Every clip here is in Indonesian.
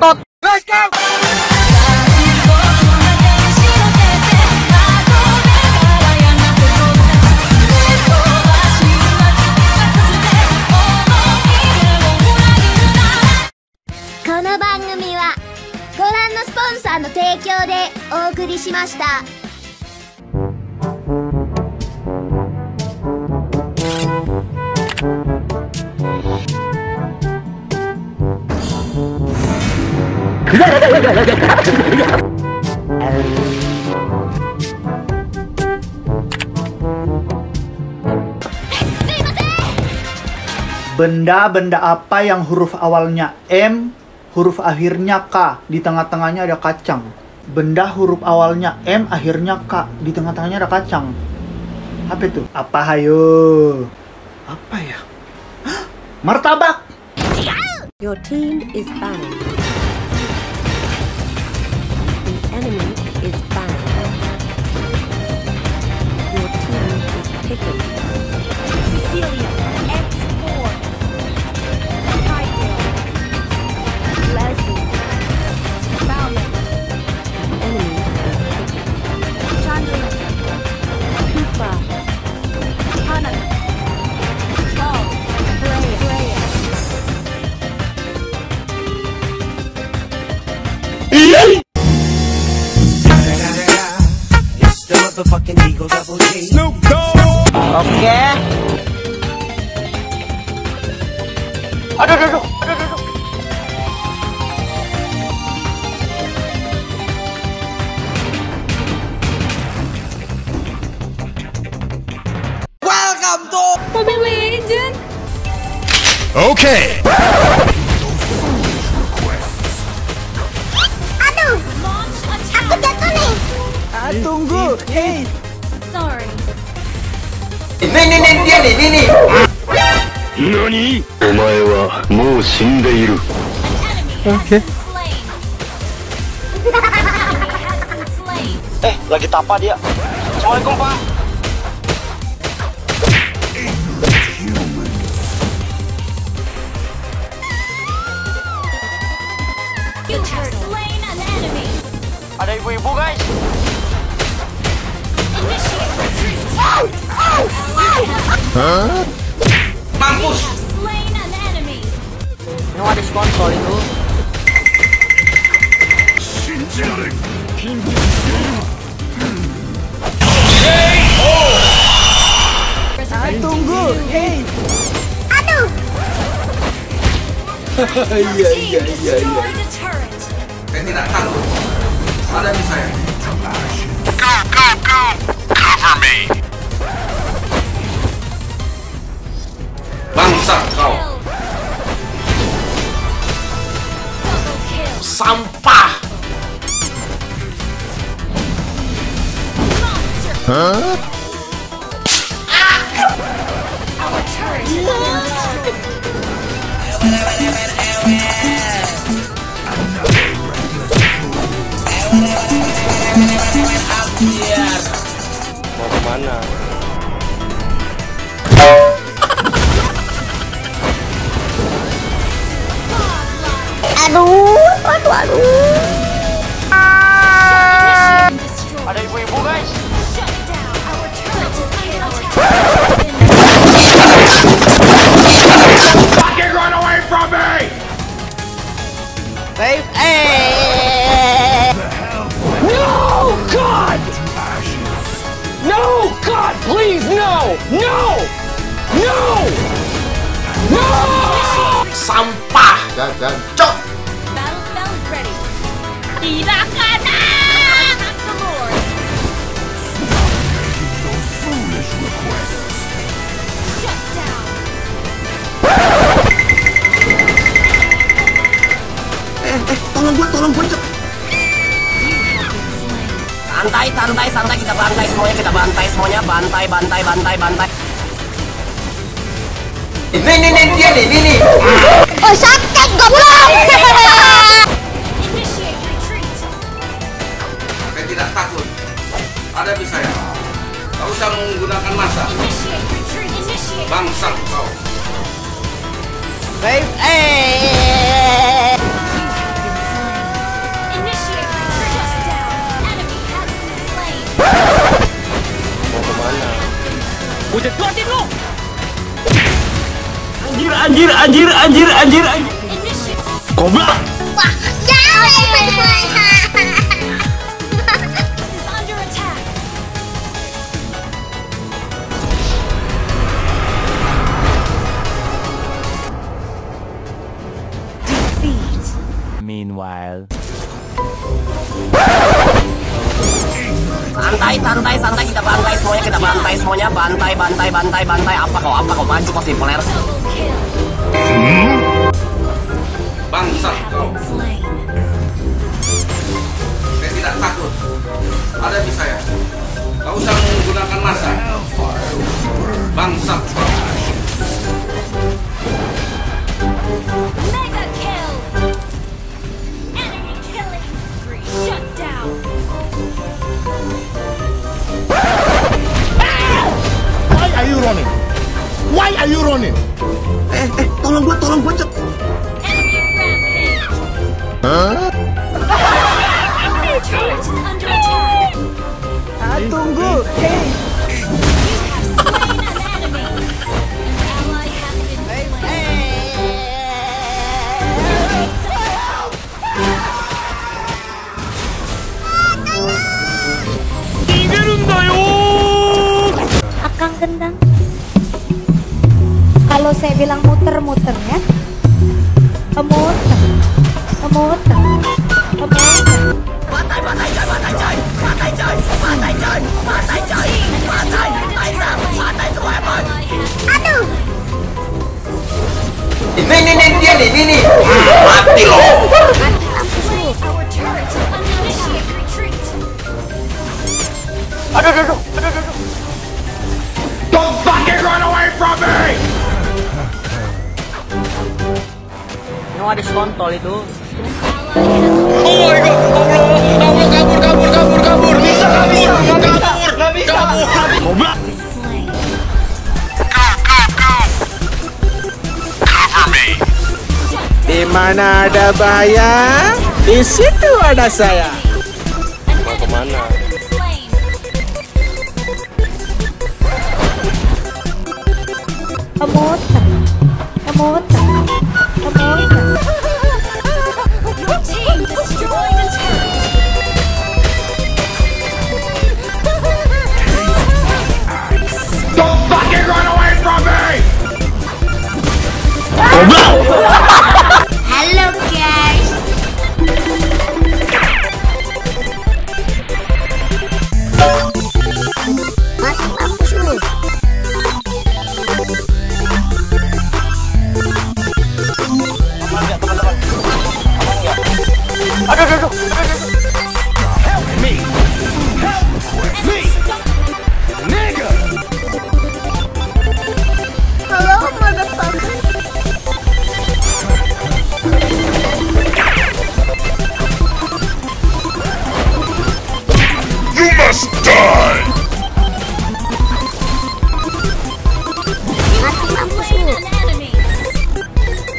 Tot. Let's go. Benda-benda apa yang huruf awalnya M, huruf akhirnya K, di tengah-tengahnya ada kacang? Benda huruf awalnya M, akhirnya K, di tengah-tengahnya ada kacang. Apa itu? Apa hayo? Apa ya? Hah? Martabak! Your team is banned. The enemy is banned. Your team is picking. Cecilia. Aduh. Welcome to Mobile Legend. Okay. Aduh, aku jatuh nih. Tunggu. Hey. Sorry. Ini dia nih, ini. Nani? Omae wa mou shindeiru. Okay. Lagi tapa dia. Assalamualaikum, Pak. Ada ibu-ibu, guys. Hah? Mampus! You know what is called sorry too? Hey! Tunggu! Hey! Aduh! Iya. Saya tidak tahu. Ada di saya. Go! Cover me! Bangsa kau. Sampah. Huh? Mau kemana? Aduh. Ada ibu-ibu, guys. Fucking run away from me. Babe, no, God. No, God, please, no. Sampah. Dan cok. Tolong gue santai kita bantai semuanya. Ini dia nih. Oh, sakit goblok. Saya tidak takut. Ada bisa ya. Kau usah menggunakan massa. Bangsat kau. Babe. anjir. Goblok. Wah, meanwhile. Santai kita bantai semuanya. Apa kau maju kok simpeler. Bangsat kau. Saya tidak takut. Ada di saya. Kau usah menggunakan massa. Bangsat kau. Mega kill. Enemy killing spree. Shut down. Why are you running? Eh, tolong gua cek. Huh? Tunggu. Hey. Akang gendang. Kalau saya bilang muter-muter ya. Aduh. Ini dia nih. Mati loh. Aduh. Don't fucking run away from me. Yang ada skontol itu. Oh my god, kabur. Bisa kabur. Goblok. Di mana ada bahaya, di situ ada saya. Mau kemana? Kamu. Halo guys. Aduh.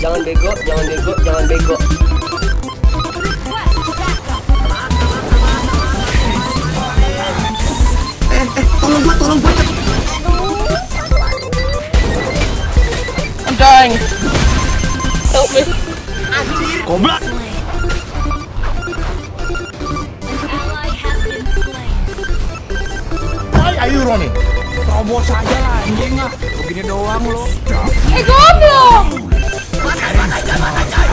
Jangan bego. Tolong gua. I'm dying. Help me. Anjir. Goblok. Ayo Roni, terobos aja lah, anjing lah. Begini doang lo. Goblok. Mata.